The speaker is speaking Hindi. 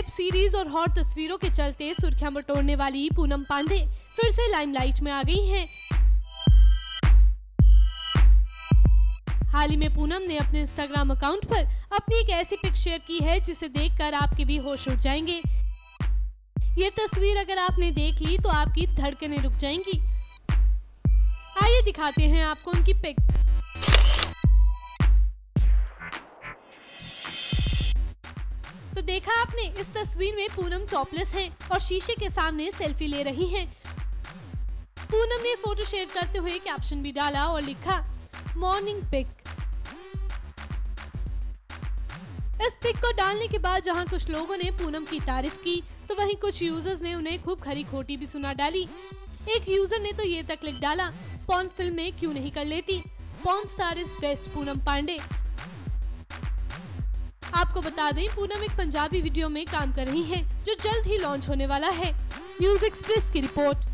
वेब सीरीज और हॉट तस्वीरों के चलते सुर्खियां बटोरने वाली पूनम पांडे फिर से लाइमलाइट में आ गई हैं। हाल ही में पूनम ने अपने इंस्टाग्राम अकाउंट पर अपनी एक ऐसी पिक शेयर की है जिसे देखकर आपके भी होश उड़ जाएंगे। ये तस्वीर अगर आपने देख ली तो आपकी धड़कनें रुक जाएंगी। आइए दिखाते हैं आपको उनकी पिक। तो देखा आपने, इस तस्वीर में पूनम टॉपलेस हैं और शीशे के सामने सेल्फी ले रही हैं। पूनम ने फोटो शेयर करते हुए कैप्शन भी डाला और लिखा मॉर्निंग पिक। इस पिक को डालने के बाद जहां कुछ लोगों ने पूनम की तारीफ की तो वहीं कुछ यूजर्स ने उन्हें खूब खरी खोटी भी सुना डाली। एक यूजर ने तो ये तक लिख डाला, पॉर्न फिल्म में क्यों नहीं कर लेती, porn star is best Poonam Pandey. आपको बता दें, पूनम एक पंजाबी वीडियो में काम कर रही हैं, जो जल्द ही लॉन्च होने वाला है। न्यूज एक्सप्रेस की रिपोर्ट।